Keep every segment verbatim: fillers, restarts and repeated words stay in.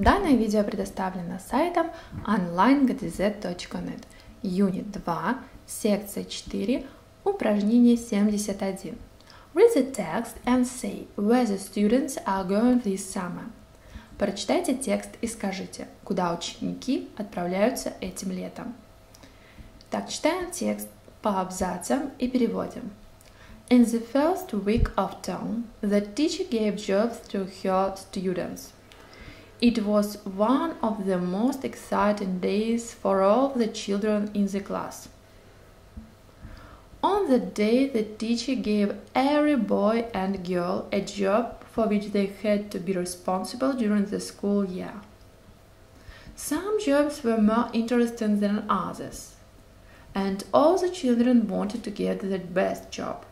Данное видео предоставлено сайтом онлайн точка джи ди зет точка нет, Юнит два, секция четыре, упражнение семьдесят один. Read the text and say where the students are going this summer. Прочитайте текст и скажите, куда ученики отправляются этим летом. Так, читаем текст по абзацам и переводим. In the first week of term, the teacher gave jobs to her students. It was one of the most exciting days for all the children in the class. On the day, the teacher gave every boy and girl a job for which they had to be responsible during the school year. Some jobs were more interesting than others, and all the children wanted to get the best job.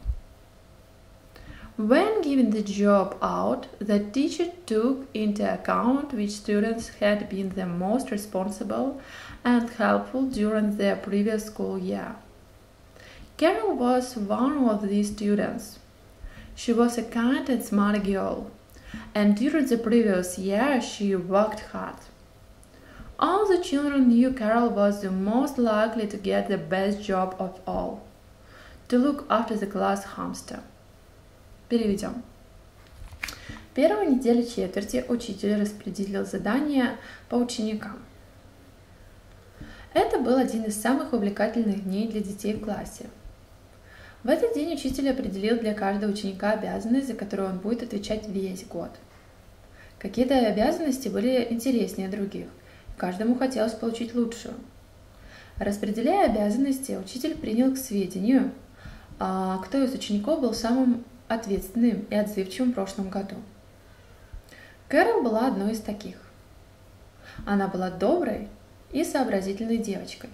When giving the job out, the teacher took into account which students had been the most responsible and helpful during their previous school year. Carol was one of these students. She was a kind and smart girl, and during the previous year she worked hard. All the children knew Carol was the most likely to get the best job of all – to look after the class hamster. Переведем. Первую неделю четверти учитель распределил задания по ученикам. Это был один из самых увлекательных дней для детей в классе. В этот день учитель определил для каждого ученика обязанность, за которую он будет отвечать весь год. Какие-то обязанности были интереснее других, и каждому хотелось получить лучшую. Распределяя обязанности, учитель принял к сведению, кто из учеников был самым ответственным и отзывчивым в прошлом году. Кэрол была одной из таких. Она была доброй и сообразительной девочкой,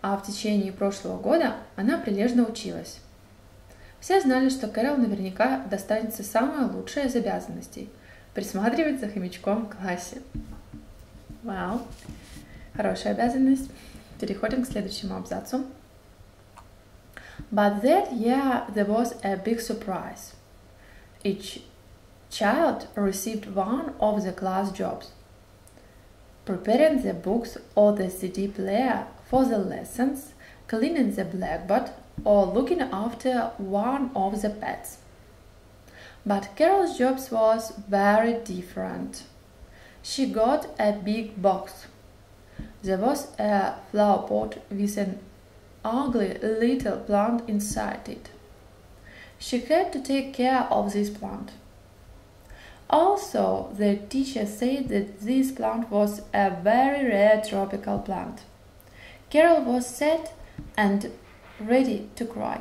а в течение прошлого года она прилежно училась. Все знали, что Кэрол наверняка достанется самое лучшее из обязанностей – присматривать за хомячком в классе. Вау! Хорошая обязанность. Переходим к следующему абзацу. But that year there was a big surprise. Each child received one of the class jobs. Preparing the books or the си ди player for the lessons, cleaning the blackboard, or looking after one of the pets. But Carol's job was very different. She got a big box. There was a flower pot with an ugly little plant inside it. She had to take care of this plant. Also, the teacher said that this plant was a very rare tropical plant. Carol was sad and ready to cry.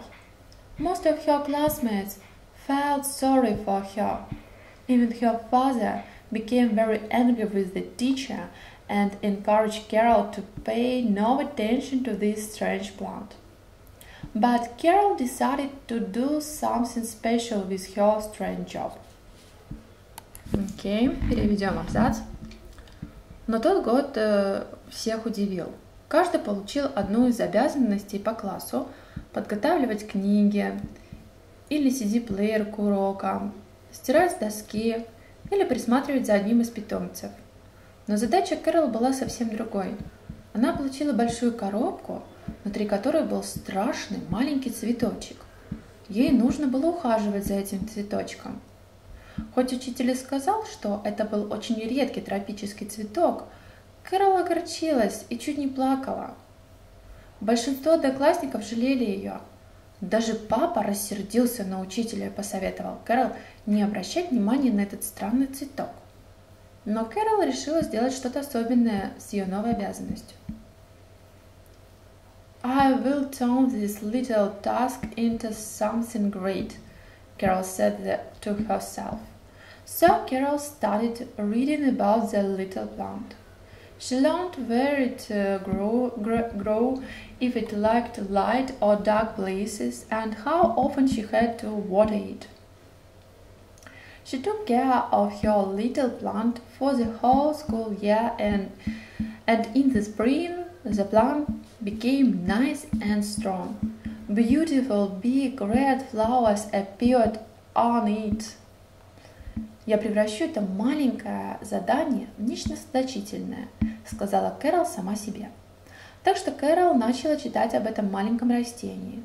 Most of her classmates felt sorry for her. Even her father became very angry with the teacher and encouraged Carol to pay no attention to this strange plant. But Carol decided to do something special with her strange job. Окей, okay, переведем абзац. Но тот год э, всех удивил. Каждый получил одну из обязанностей по классу – подготавливать книги, или си ди-плеер к урокам, стирать с доски, или присматривать за одним из питомцев. Но задача Кэрол была совсем другой. Она получила большую коробку, внутри которой был страшный маленький цветочек. Ей нужно было ухаживать за этим цветочком. Хоть учитель и сказал, что это был очень редкий тропический цветок, Кэрол огорчилась и чуть не плакала. Большинство одноклассников жалели ее. Даже папа рассердился на учителя и посоветовал Кэрол не обращать внимания на этот странный цветок. Но Кэрол решила сделать что-то особенное с ее новой обязанностью. I will turn this little task into something great, Carol said that to herself. So Carol started reading about the little plant. She learned where it grew, grew, if it liked light or dark places, and how often she had to water it. She took care of her little plant for the whole school year, and, and in the spring the plant became nice and strong. Beautiful big red flowers appeared on it. Я превращу это маленькое задание в нечто значительное, сказала Кэрол сама себе. Так что Кэрол начала читать об этом маленьком растении.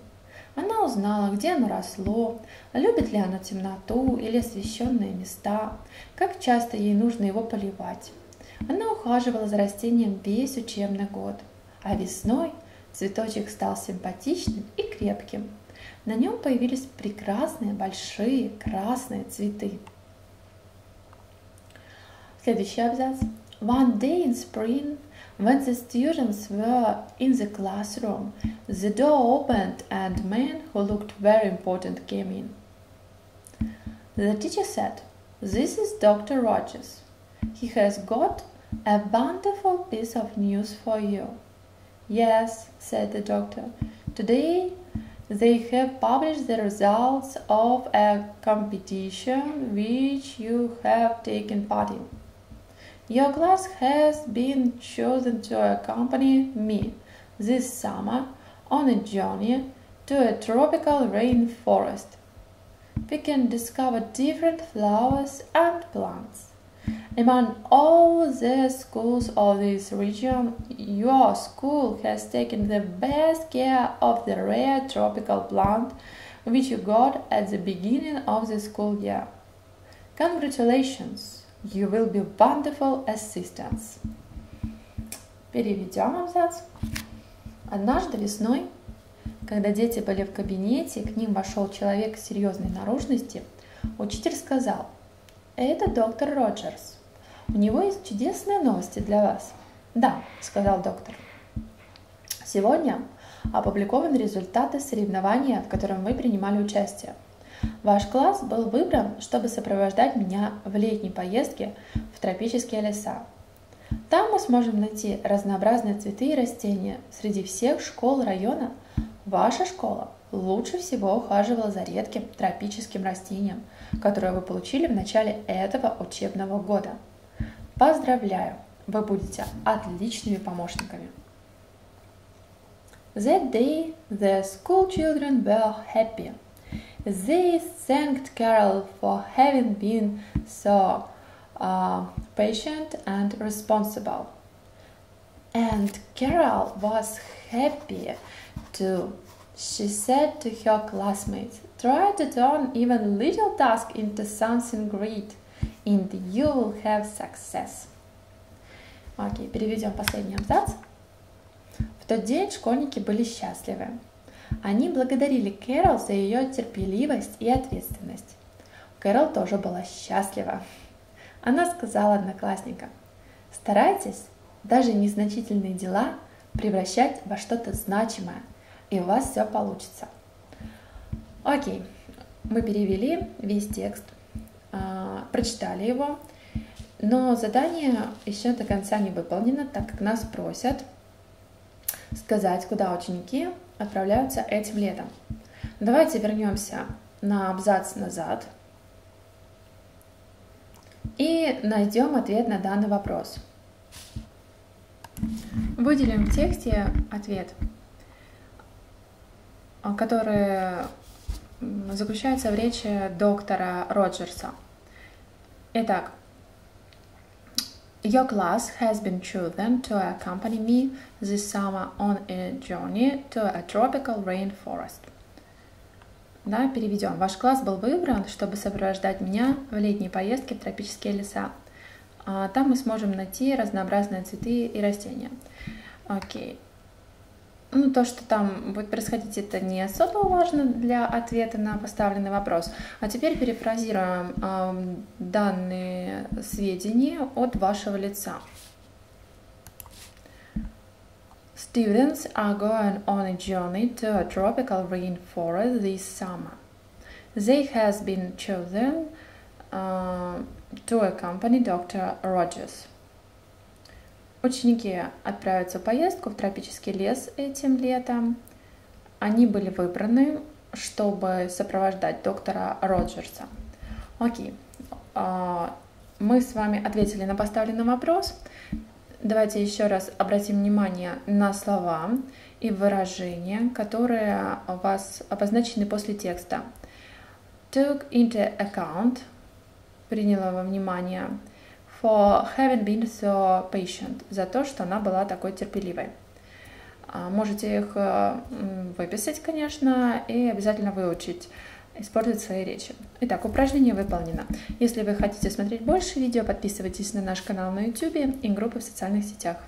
Она узнала, где оно росло, любит ли оно темноту или освещенные места, как часто ей нужно его поливать. Она ухаживала за растением весь учебный год, а весной цветочек стал симпатичным и крепким. На нем появились прекрасные большие красные цветы. Следующий абзац. One day in spring, when the students were in the classroom, the door opened and a man who looked very important came in. The teacher said, "This is Doctor Rogers. He has got a wonderful piece of news for you." "Yes," said the doctor, "today they have published the results of a competition which you have taken part in. Your class has been chosen to accompany me this summer on a journey to a tropical rainforest. We can discover different flowers and plants. Among all the schools of this region, your school has taken the best care of the rare tropical plant which you got at the beginning of the school year. Congratulations! You will be wonderful assistants." Переведем абзац. Однажды весной, когда дети были в кабинете, к ним вошел человек серьезной наружности, учитель сказал: «Это доктор Роджерс. У него есть чудесные новости для вас». «Да», — сказал доктор. «Сегодня опубликованы результаты соревнования, в котором вы принимали участие. Ваш класс был выбран, чтобы сопровождать меня в летней поездке в тропические леса. Там мы сможем найти разнообразные цветы и растения. Среди всех школ района ваша школа лучше всего ухаживала за редким тропическим растением, которое вы получили в начале этого учебного года. Поздравляю, вы будете отличными помощниками». That day the school children were happy. They thanked Carol for having been so uh, patient and responsible. And Carol was happy too. She said to her classmates, "Try to turn even little tasks into something great, and you will have success." Окей, okay, переведем последний абзац. В тот день школьники были счастливы. Они благодарили Кэрол за ее терпеливость и ответственность. Кэрол тоже была счастлива. Она сказала одноклассникам: «Старайтесь даже незначительные дела превращать во что-то значимое, и у вас все получится». Окей, мы перевели весь текст, прочитали его, но задание еще до конца не выполнено, так как нас просят сказать, куда ученики отправляются этим летом. Давайте вернемся на абзац назад и найдем ответ на данный вопрос. Выделим в тексте ответ, который заключается в речи доктора Роджерса. Итак. Your class has been chosen to accompany me this summer on a journey to a tropical rainforest. Да, переведем. Ваш класс был выбран, чтобы сопровождать меня в летней поездке в тропические леса. Там мы сможем найти разнообразные цветы и растения. Окей. Ну, то, что там будет происходить, это не особо важно для ответа на поставленный вопрос. А теперь перефразируем э, данные сведения от вашего лица. Students are going on a journey to a tropical rainforest this summer. They has been chosen uh, to accompany доктор Rogers. Ученики отправятся в поездку в тропический лес этим летом. Они были выбраны, чтобы сопровождать доктора Роджерса. Окей, мы с вами ответили на поставленный вопрос. Давайте еще раз обратим внимание на слова и выражения, которые у вас обозначены после текста. Took into account, приняла во внимание, for having been so patient, за то, что она была такой терпеливой. Можете их выписать, конечно, и обязательно выучить, использовать в своей речи. Итак, упражнение выполнено. Если вы хотите смотреть больше видео, подписывайтесь на наш канал на YouTube и группы в социальных сетях.